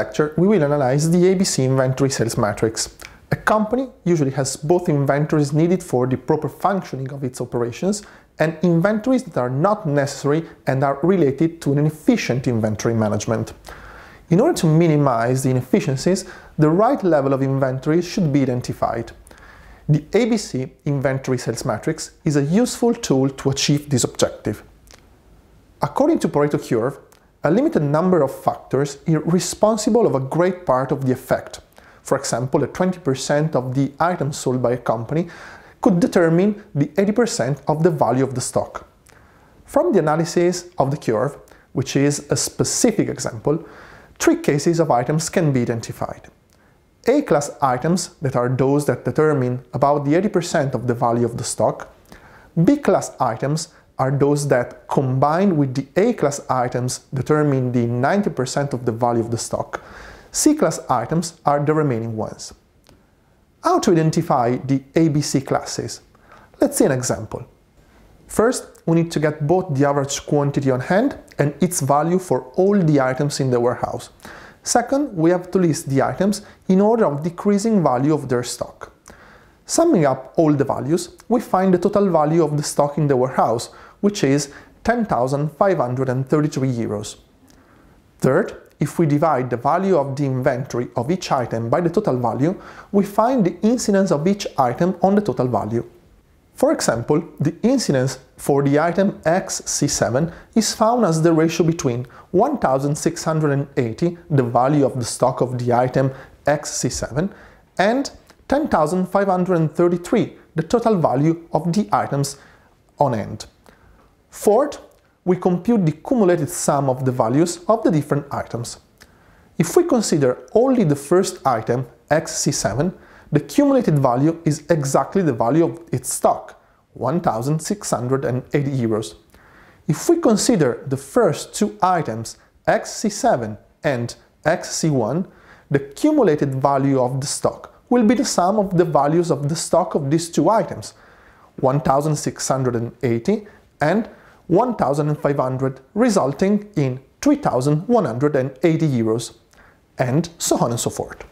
lecture, we will analyze the ABC inventory sales matrix. A company usually has both inventories needed for the proper functioning of its operations and inventories that are not necessary and are related to an inefficient inventory management. In order to minimize the inefficiencies, the right level of inventory should be identified. The ABC inventory sales matrix is a useful tool to achieve this objective. According to Pareto curve, a limited number of factors is responsible for a great part of the effect. For example, the 20% of the items sold by a company could determine the 80% of the value of the stock. From the analysis of the curve, which is a specific example, three cases of items can be identified. A-class items, that are those that determine about the 80% of the value of the stock. B-class items are those that, combined with the A-class items, determine the 90% of the value of the stock. C-class items are the remaining ones. How to identify the ABC classes? Let's see an example. First, we need to get both the average quantity on hand and its value for all the items in the warehouse. Second, we have to list the items in order of decreasing value of their stock. Summing up all the values, we find the total value of the stock in the warehouse, which is 10,533 euros. Third, if we divide the value of the inventory of each item by the total value, we find the incidence of each item on the total value. For example, the incidence for the item XC7 is found as the ratio between 1,680, the value of the stock of the item XC7, and 10,533, the total value of the items on hand. Fourth, we compute the cumulated sum of the values of the different items. If we consider only the first item, XC7, the cumulated value is exactly the value of its stock, 1,680 euros. If we consider the first two items, XC7 and XC1, the cumulated value of the stock will be the sum of the values of the stock of these two items, 1,680 and 1,500, resulting in 3,180 euros, and so on and so forth.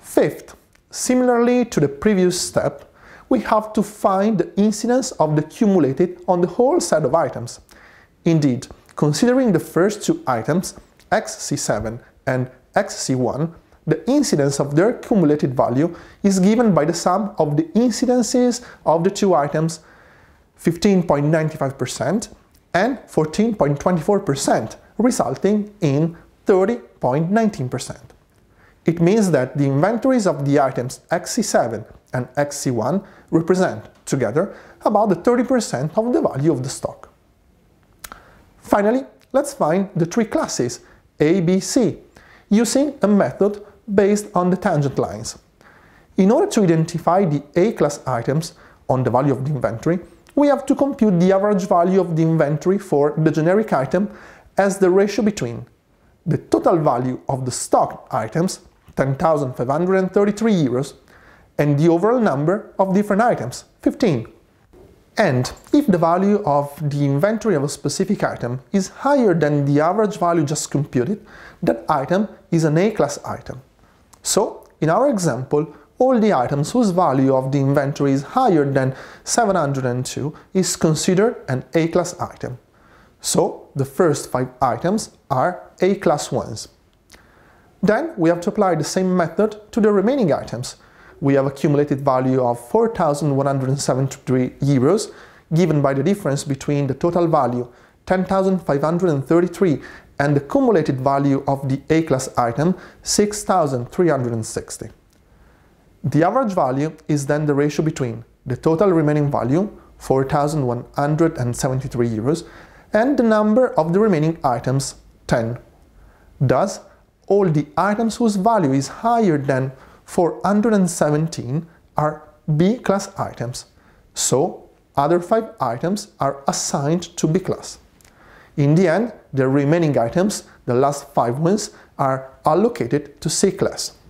Fifth, similarly to the previous step, we have to find the incidence of the cumulated on the whole set of items. Indeed, considering the first two items, XC7 and XC1, the incidence of their cumulated value is given by the sum of the incidences of the two items, 15.95% and 14.24%, resulting in 30.19%. It means that the inventories of the items XC7 and XC1 represent, together, about the 30% of the value of the stock. Finally, let's find the three classes, A, B, C, using a method based on the tangent lines. In order to identify the A-class items on the value of the inventory, we have to compute the average value of the inventory for the generic item as the ratio between the total value of the stock items, 10,533 euros, and the overall number of different items, 15. And if the value of the inventory of a specific item is higher than the average value just computed, that item is an A-class item. So, in our example, all the items whose value of the inventory is higher than 702 is considered an A-class item. So, the first five items are A-class ones. Then, we have to apply the same method to the remaining items. We have a cumulated value of 4,173 euros, given by the difference between the total value, 10,533, and the cumulated value of the A-class item, 6,360. The average value is then the ratio between the total remaining value, 4,173 euros, and the number of the remaining items, 10. Thus, all the items whose value is higher than 417 are B-class items, so other five items are assigned to B-class. In the end, the remaining items, the last five ones, are allocated to C-class.